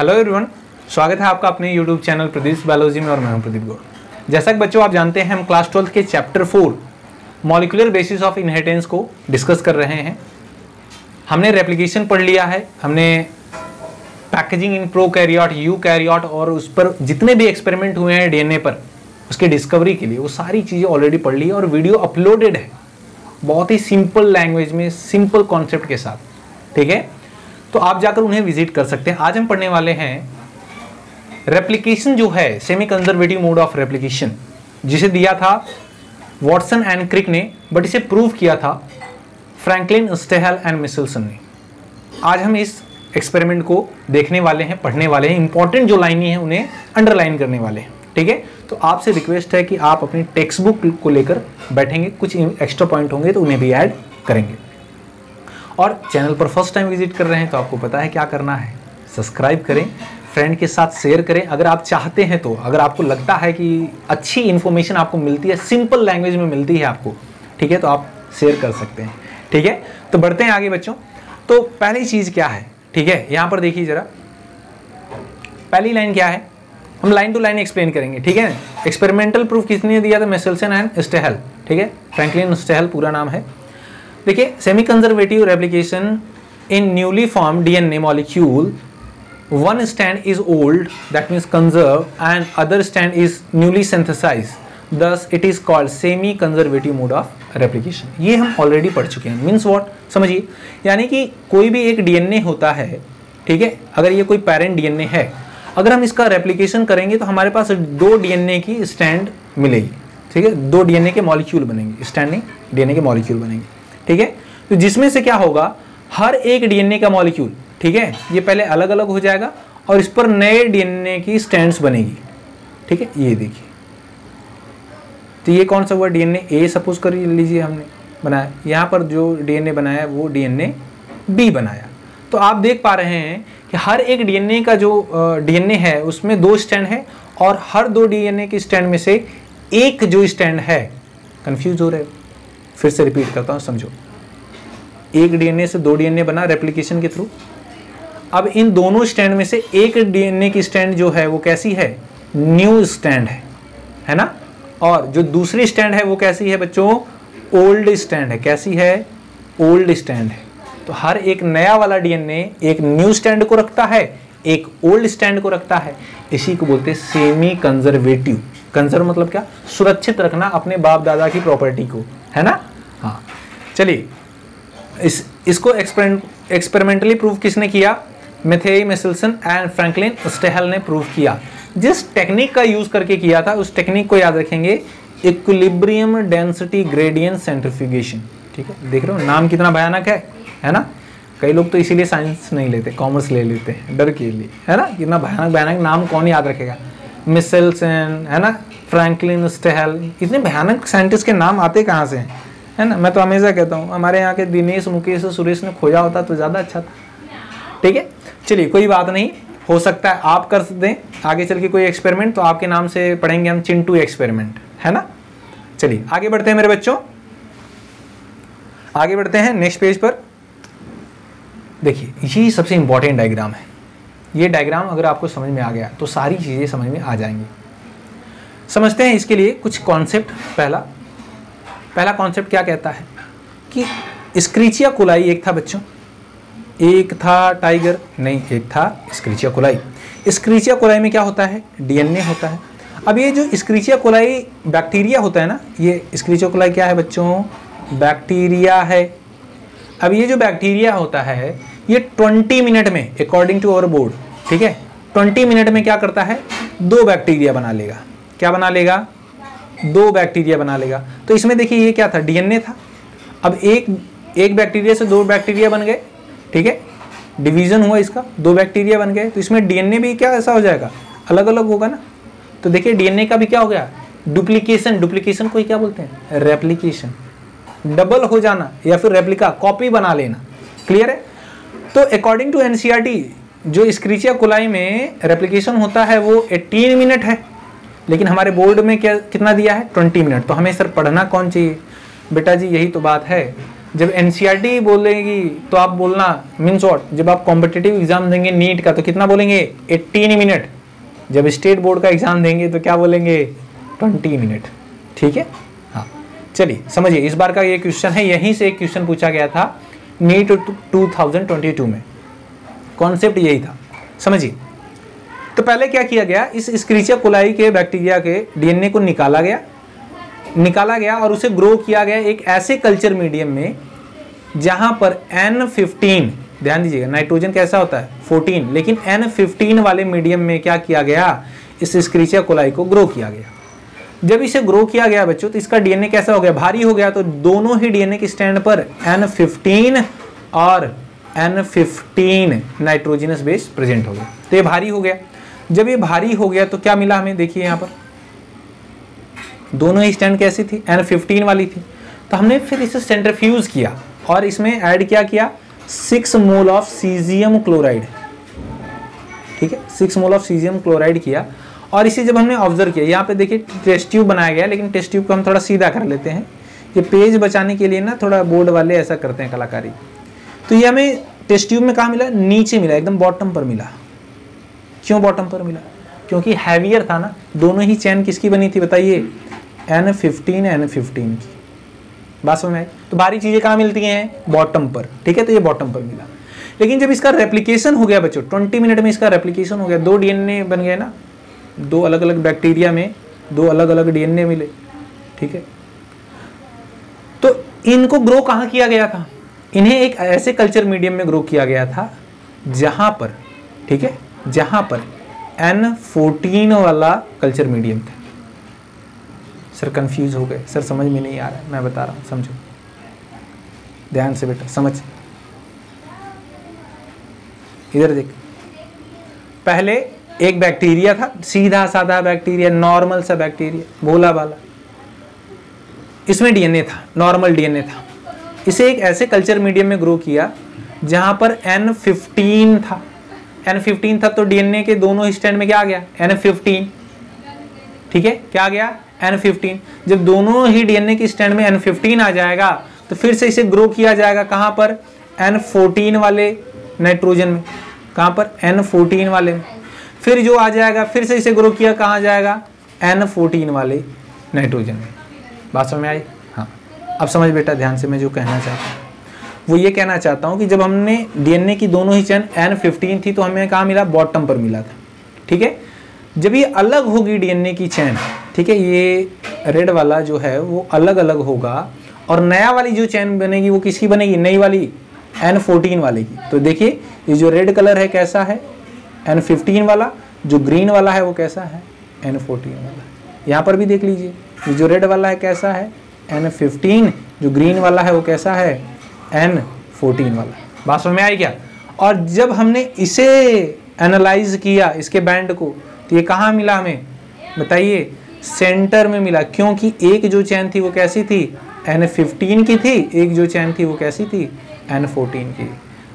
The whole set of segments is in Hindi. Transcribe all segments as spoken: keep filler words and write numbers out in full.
हेलो एवरीवन, स्वागत है आपका अपने यूट्यूब चैनल प्रदीप बायोलॉजी में और मैं हूं प्रदीप गौड़। जैसा कि बच्चों आप जानते हैं, हम क्लास ट्वेल्थ के chapter four molecular basis of inheritance को डिस्कस कर रहे हैं। हमने रेप्लिकेशन पढ़ लिया है, हमने पैकेजिंग इन प्रोकैरियोट, यूकैरियोट और उस पर जितने भी एक्सपेरिमेंट हुए हैं डीएनए पर उसकी डिस्कवरी के लिए, वो सारी चीज़ें ऑलरेडी पढ़ ली और वीडियो अपलोडेड है बहुत ही सिंपल लैंग्वेज में, सिंपल कॉन्सेप्ट के साथ। ठीक है, तो आप जाकर उन्हें विजिट कर सकते हैं। आज हम पढ़ने वाले हैं रेप्लिकेशन जो है, semi conservative mode of replication, जिसे दिया था वॉटसन एंड क्रिक ने, बट इसे प्रूव किया था फ्रैंकलिन, स्टेहल एंड मेसेल्सन ने। आज हम इस एक्सपेरिमेंट को देखने वाले हैं, पढ़ने वाले हैं, इंपॉर्टेंट जो लाइनें हैं उन्हें अंडरलाइन करने वाले हैं। ठीक है, तो आपसे रिक्वेस्ट है कि आप अपनी टेक्स्ट बुक को लेकर बैठेंगे, कुछ एक्स्ट्रा पॉइंट होंगे तो उन्हें भी ऐड करेंगे। और चैनल पर फर्स्ट टाइम विजिट कर रहे हैं तो आपको पता है क्या करना है, सब्सक्राइब करें, फ्रेंड के साथ शेयर करें अगर आप चाहते हैं तो, अगर आपको लगता है कि अच्छी इन्फॉर्मेशन आपको मिलती है, सिंपल लैंग्वेज में मिलती है आपको, ठीक है, तो आप शेयर कर सकते हैं। ठीक है, तो बढ़ते हैं आगे बच्चों। तो पहली चीज़ क्या है, ठीक है, यहाँ पर देखिए ज़रा, पहली लाइन क्या है, हम लाइन टू लाइन एक्सप्लेन करेंगे। ठीक है, एक्सपेरिमेंटल प्रूफ किसने दिया था, मेसेल्सन एंड स्टेहल। ठीक है, फ्रैंकलिन स्टेहल पूरा नाम है। देखिए, semi conservative replication in newly form DNA molecule, one strand is old that means conserve and other strand is newly synthesise, thus it is called semi conservative mode of replication. ये हम ऑलरेडी पढ़ चुके हैं। मीन्स व्हाट, समझिए, यानी कि कोई भी एक डीएनए होता है, ठीक है, अगर ये कोई पेरेंट डीएनए है, अगर हम इसका रेप्लिकेशन करेंगे तो हमारे पास दो डीएनए की स्ट्रैंड मिलेगी। ठीक है, दो डीएनए के मॉलिक्यूल बनेंगे, स्ट्रैंड नहीं, डीएनए के मॉलिक्यूल बनेंगे। ठीक है, तो जिसमें से क्या होगा, हर एक डीएनए का मॉलिक्यूल, ठीक है, ये पहले अलग अलग हो जाएगा और इस पर नए डीएनए की स्ट्रैंड्स बनेगी। ठीक है, ये देखिए, तो ये कौन सा हुआ, डीएनए ए सपोज कर लीजिए हमने बनाया, यहाँ पर जो डीएनए बनाया वो डीएनए बी बनाया। तो आप देख पा रहे हैं कि हर एक डीएनए का जो डीएनए है उसमें दो स्ट्रैंड है और हर दो डीएनए के स्ट्रैंड में से एक जो स्ट्रैंड है, कन्फ्यूज हो रहे हो, फिर से रिपीट करता हूँ, समझो, एक डीएनए से दो डीएनए बना रेप्लिकेशन के थ्रू, अब इन दोनों स्ट्रैंड में से एक डीएनए की स्ट्रैंड जो है वो कैसी है, न्यू स्ट्रैंड है, है ना, और जो दूसरी स्ट्रैंड है वो कैसी है बच्चों, ओल्ड स्ट्रैंड है। कैसी है, ओल्ड स्ट्रैंड है। तो हर एक नया वाला डीएनए एक न्यू स्ट्रैंड को रखता है, एक ओल्ड स्ट्रैंड को रखता है। इसी को बोलते हैं सेमी कंजर्वेटिव। कंजर्व मतलब क्या, सुरक्षित रखना अपने बाप दादा की प्रॉपर्टी को, है ना। हाँ, चलिए, इस इसको एक्सपेरिमेंट एक्सपेरिमेंटली प्रूव किसने किया, मेथेई, मेसेल्सन एंड फ्रैंकलिन स्टेहल ने प्रूव किया। जिस टेक्निक का यूज़ करके किया था उस टेक्निक को याद रखेंगे, इक्विलिब्रियम डेंसिटी ग्रेडियंट सेंट्रीफ्यूगेशन। ठीक है, देख रहे हो नाम कितना भयानक है, है ना, कई लोग तो इसीलिए साइंस नहीं लेते, कॉमर्स ले लेते हैं डर के लिए, है ना, कितना भयानक भयानक नाम कौन याद रखेगा। मेसेल्सन, है ना, फ्रैंकलिन स्टेहल, इतने भयानक साइंटिस्ट के नाम आते कहाँ से हैं, है ना। मैं तो हमेशा कहता हूँ हमारे यहाँ के दिनेश, मुकेश और सुरेश ने खोजा होता तो ज़्यादा अच्छा था। ठीक है, चलिए कोई बात नहीं, हो सकता है आप कर दें आगे चल के कोई एक्सपेरिमेंट, तो आपके नाम से पढ़ेंगे हम चिंटू एक्सपेरिमेंट, है ना। चलिए आगे बढ़ते हैं मेरे बच्चों, आगे बढ़ते हैं नेक्स्ट पेज पर। देखिए, ये सबसे इम्पॉर्टेंट डायग्राम है। ये डायग्राम अगर आपको समझ में आ गया तो सारी चीज़ें समझ में आ जाएंगी। समझते हैं इसके लिए कुछ कॉन्सेप्ट। पहला पहला कॉन्सेप्ट क्या कहता है कि एस्केरिचिया कोलाई एक था बच्चों, एक था टाइगर नहीं, एक था एस्केरिचिया कोलाई। एस्केरिचिया कोलाई में क्या होता है, डीएनए होता है। अब ये जो एस्केरिचिया कोलाई बैक्टीरिया होता है ना, ये एस्केरिचिया कोलाई क्या है बच्चों, बैक्टीरिया है। अब ये जो बैक्टीरिया होता है ये ट्वेंटी मिनट में, अकॉर्डिंग टू आवर बोर्ड, ठीक है, ट्वेंटी मिनट में क्या करता है, दो बैक्टीरिया बना लेगा। क्या बना लेगा, दो बैक्टीरिया बना लेगा। तो इसमें देखिए ये क्या था, डीएनए था। अब एक एक बैक्टीरिया से दो बैक्टीरिया बन गए, ठीक है, डिवीजन हुआ इसका, दो बैक्टीरिया बन गए, तो इसमें डीएनए भी क्या ऐसा हो जाएगा, अलग अलग होगा ना। तो देखिए डीएनए का भी क्या हो गया, डुप्लीकेशन। डुप्लीकेशन को ही क्या बोलते हैं, रेप्लीकेशन, डबल हो जाना या फिर रेप्लिका, कॉपी बना लेना। क्लियर है। तो अकॉर्डिंग टू एनसीईआरटी जो एस्केरिचिया कोलाई में रेप्लिकेशन होता है वो अठारह मिनट है, लेकिन हमारे बोर्ड में क्या कितना दिया है, बीस मिनट। तो हमें सर पढ़ना कौन चाहिए, बेटा जी यही तो बात है, जब एनसीईआरटी बोलेगी तो आप बोलना मिन शॉर्ट। जब आप कॉम्पिटिटिव एग्जाम देंगे नीट का तो कितना बोलेंगे अठारह मिनट। जब स्टेट बोर्ड का एग्जाम देंगे तो क्या बोलेंगे बीस मिनट। ठीक है, हाँ चलिए समझिए इस बार का ये क्वेश्चन है। यहीं से एक क्वेश्चन पूछा गया था नीट दो हज़ार बाईस में, कॉन्सेप्ट यही था। समझिए तो पहले क्या किया गया, इस एस्केरिचिया कोलाई के बैक्टीरिया के डीएनए को निकाला गया निकाला गया और उसे ग्रो किया गया एक ऐसे कल्चर मीडियम में जहां पर एन फिफ्टीन, ध्यान दीजिएगा नाइट्रोजन कैसा होता है फोर्टीन, लेकिन एन फिफ्टीन वाले मीडियम में क्या किया गया, इस एस्केरिचिया कोलाई को ग्रो किया गया। जब इसे ग्रो किया गया बच्चों तो इसका डीएनए कैसा हो गया, भारी हो गया। तो दोनों ही डीएनए के स्टैंड पर एन फिफ्टीन और N fifteen nitrogenous base present हो गया, तो ये भारी हो गया। जब ये भारी हो गया तो क्या मिला हमें, देखिए यहाँ पर दोनों ही स्टैंड कैसी थी, एन फिफ्टीन वाली थी। तो हमने फिर इसे सेंट्रीफ्यूज किया और इसमें ऐड क्या किया, six mole of caesium chloride. ठीक है, six mole of caesium chloride किया और इसे जब हमने ऑब्जर्व किया, यहाँ पे देखिए टेस्ट ट्यूब बनाया गया, लेकिन टेस्ट ट्यूब को हम थोड़ा सीधा कर लेते हैं, ये पेज बचाने के लिए ना थोड़ा बोर्ड वाले ऐसा करते हैं कलाकारी। तो ये हमें टेस्ट ट्यूब में कहाँ मिला, नीचे मिला, एकदम बॉटम पर मिला। क्यों बॉटम पर मिला, क्योंकि हैवियर था ना। दोनों ही चैन किसकी बनी थी बताइए, एन फिफ्टीन एन फिफ्टीन की। बात समझ में आई, तो भारी चीज़ें कहाँ मिलती हैं, बॉटम पर। ठीक है, तो ये बॉटम पर मिला। लेकिन जब इसका रेप्लिकेशन हो गया बच्चों, बीस मिनट में इसका रेप्लिकेशन हो गया, दो डीएनए बन गए ना, दो अलग अलग बैक्टीरिया में दो अलग अलग डीएनए मिले। ठीक है, तो इनको ग्रो कहाँ किया गया था, इन्हें एक ऐसे कल्चर मीडियम में ग्रो किया गया था जहाँ पर, ठीक है, जहाँ पर एन फोर्टीन वाला कल्चर मीडियम था। सर कंफ्यूज हो गए, सर समझ में नहीं आ रहा है, मैं बता रहा हूँ, समझो ध्यान से बेटा, समझ इधर देख। पहले एक बैक्टीरिया था, सीधा साधा बैक्टीरिया, नॉर्मल सा बैक्टीरिया, भोला भाला, इसमें डीएनए था, नॉर्मल डीएनए था। इसे एक ऐसे कल्चर मीडियम में ग्रो किया जहाँ पर एन फिफ्टीन था, एन फिफ्टीन था तो डीएनए के दोनों ही स्टैंड में क्या आ गया, एन फिफ्टीन। ठीक है, क्या आ गया, एन फिफ्टीन। जब दोनों ही डीएनए के स्टैंड में एन फिफ्टीन आ जाएगा तो फिर से इसे ग्रो किया जाएगा कहाँ पर, एन फोर्टीन वाले नाइट्रोजन में। कहाँ पर, एन फोर्टीन वाले में। फिर जो आ जाएगा, फिर से इसे ग्रो किया कहाँ जाएगा, एन फोर्टीन वाले नाइट्रोजन में। बात समझ में आई, हाँ अब समझ बेटा ध्यान से, मैं जो कहना चाहता हूँ वो ये कहना चाहता हूँ कि जब हमने डीएनए की दोनों ही चैन एन फिफ्टीन थी तो हमें कहाँ मिला, बॉटम पर मिला था। ठीक है, जब ये अलग होगी डीएनए की चैन, ठीक है, ये रेड वाला जो है वो अलग अलग होगा और नया वाली जो चैन बनेगी वो किसकी बनेगी, नई वाली एन फोर्टीन वाले की। तो देखिए ये जो रेड कलर है कैसा है, एन फिफ्टीन वाला, जो ग्रीन वाला है वो कैसा है, एन फोर्टीन वाला। यहाँ पर भी देख लीजिए, ये जो रेड वाला है कैसा है, एन फिफ्टीन, जो ग्रीन वाला है वो कैसा है, एन फोर्टीन वाला। बात समझ में आई क्या। और जब हमने इसे एनालाइज किया, इसके बैंड को, तो ये कहाँ मिला हमें बताइए, सेंटर में मिला, क्योंकि एक जो चैन थी वो कैसी थी, एन फिफ्टीन की थी, एक जो चैन थी वो कैसी थी, एन फोर्टीन की।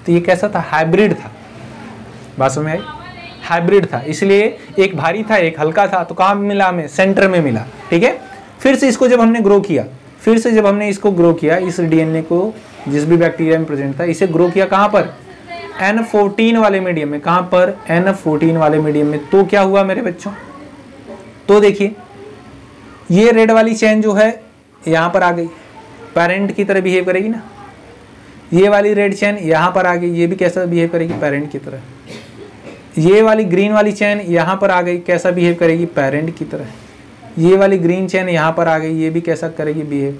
तो ये कैसा था, हाइब्रिड था। बात समझ में आई, हाइब्रिड था, इसलिए एक भारी था एक हल्का था। तो कहाँ मिला हमें, सेंटर में मिला। ठीक है, फिर से इसको जब हमने ग्रो किया, फिर से जब हमने इसको ग्रो किया, इस डीएनए को जिस भी बैक्टीरिया में प्रेजेंट था, इसे ग्रो किया कहाँ पर, एन फोर्टीन वाले मीडियम में। कहाँ पर, एन फोर्टीन वाले मीडियम में। तो क्या हुआ मेरे बच्चों, तो देखिए ये रेड वाली चेन जो है यहाँ पर आ गई, पेरेंट की तरह बिहेव करेगी ना। ये वाली रेड चेन यहाँ पर आ गई, ये भी कैसा बिहेव करेगी, पेरेंट की तरह। ये वाली ग्रीन वाली चेन यहाँ पर आ गई, कैसा बिहेव करेगी, पेरेंट की तरह। ये वाली ग्रीन चेन यहाँ पर आ गई, ये भी कैसा करेगी बिहेव,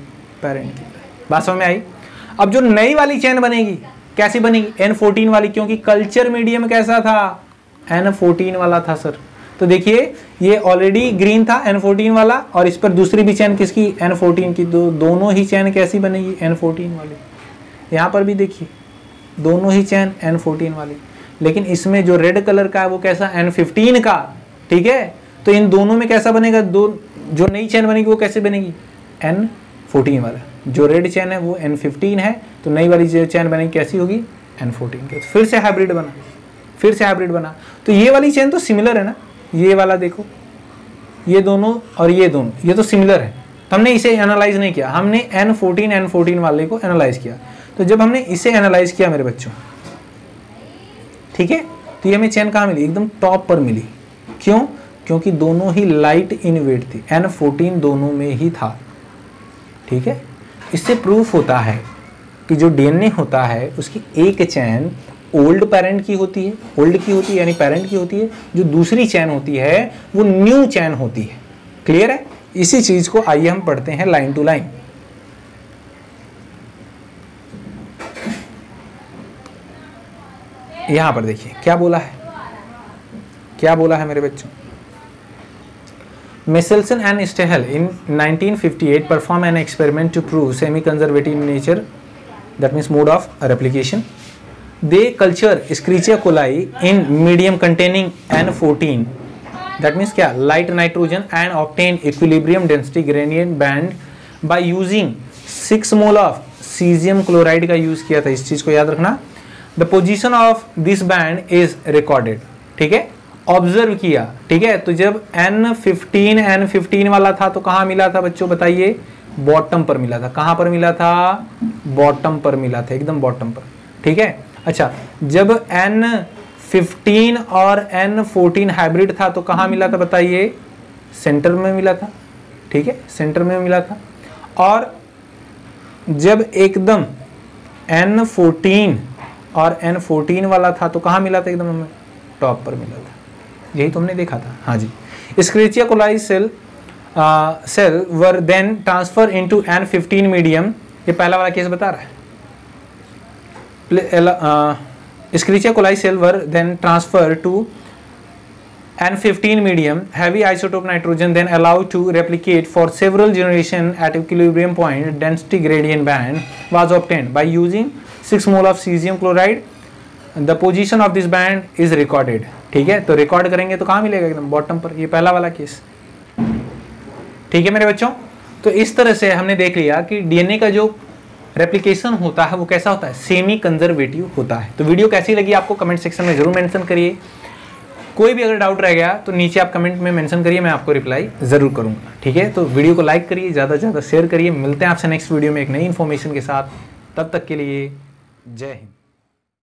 पेरेंट की तरह। बात समझ में आई। अब जो नई वाली चेन बनेगी कैसी बनेगी, एन फोर्टीन वाली, क्योंकि कल्चर मीडियम कैसा था, एन फोर्टीन वाला था सर। तो देखिए ये ऑलरेडी ग्रीन था एन फोर्टीन वाला, और इस पर दूसरी भी चैन किसकी, एन फोर्टीन की। दो दोनों ही चैन कैसी बनेगी, एन फोर्टीन वाली। यहाँ पर भी देखिए दोनों ही चैन एन फोर्टीन वाली, लेकिन इसमें जो रेड कलर का है वो कैसा, एन फिफ्टीन का। ठीक है, तो इन दोनों में कैसा बनेगा, दो जो नई चैन बनेगी वो कैसे बनेगी, एन फोर्टीन वाला। जो रेड चैन है वो एन फिफ्टीन है, तो नई वाली जो चैन बनेगी कैसी होगी, एन फोर्टीन की। फिर से हाइब्रिड बना, फिर से हाइब्रिड बना। तो ये वाली चैन तो सिमिलर है ना, ये वाला देखो, ये दोनों और ये दोनों, ये तो सिमिलर है। हमने इसे एनालाइज नहीं किया, हमने एन फोर्टीन एन फोर्टीन वाले को एनालाइज किया। तो जब हमने इसे एनालाइज किया मेरे बच्चों, ठीक है, तो ये हमें चेन कहाँ मिली? एकदम टॉप पर मिली। क्यों? क्योंकि दोनों ही लाइट इन वेट थी, एन फोर्टीन दोनों में ही था। ठीक है, इससे प्रूफ होता है कि जो डीएनए होता है उसकी एक चैन ओल्ड पेरेंट की होती है, ओल्ड की होती है यानी पेरेंट की होती है, जो दूसरी चैन होती है वो न्यू चैन होती है। क्लियर है? इसी चीज को आइए हम पढ़ते हैं लाइन टू लाइन। यहां पर देखिए क्या बोला है, क्या बोला है मेरे बच्चों। Meselson and Stahl in nineteen fifty eight perform an experiment to prove semi conservative in nature that means mode of replication. They culture Escherichia coli in medium containing N fourteen that means क्या, light nitrogen, and obtain equilibrium density gradient band by using six mole of caesium chloride का यूज किया था। इस चीज को याद रखना। The position of this band is recorded, ठीक है, ऑब्जर्व किया। ठीक है, तो जब एन फिफ्टीन एन फिफ्टीन वाला था तो कहाँ मिला था बच्चों बताइए? बॉटम पर मिला था। कहाँ पर मिला था? बॉटम पर मिला था, एकदम बॉटम पर। ठीक है, अच्छा, जब एन फिफ्टीन और एन फोर्टीन हाइब्रिड था तो कहाँ मिला था बताइए? सेंटर में मिला था। ठीक है, सेंटर में मिला था। और जब एकदम एन फोर्टीन और एन फोर्टीन वाला था तो कहाँ मिला था? एकदम हमें टॉप पर मिला था। यही तुमने देखा था। हाँ जी, Escherichia coli cell cell were then transfer into N fifteen medium. ये पहला वाला केस बता रहा है। Escherichia coli cell were then transfer to N fifteen medium heavy isotope nitrogen then allowed to replicate for several generation at equilibrium point density gradient band was obtained by using six mole of caesium chloride. The position of this band is recorded. ठीक है, तो रिकॉर्ड करेंगे तो कहाँ मिलेगा? एकदम बॉटम पर। ये पहला वाला केस। ठीक है मेरे बच्चों, तो इस तरह से हमने देख लिया कि डीएनए का जो रेप्लिकेशन होता है वो कैसा होता है? सेमी कंजर्वेटिव होता है। तो वीडियो कैसी लगी आपको कमेंट सेक्शन में जरूर मेंशन करिए। कोई भी अगर डाउट रह गया तो नीचे आप कमेंट में मेंशन करिए, मैं आपको रिप्लाई ज़रूर करूँगा। ठीक है, तो वीडियो को लाइक करिए, ज़्यादा से ज़्यादा शेयर करिए। मिलते हैं आपसे नेक्स्ट वीडियो में एक नई इन्फॉर्मेशन के साथ। तब तक के लिए जय हिंद।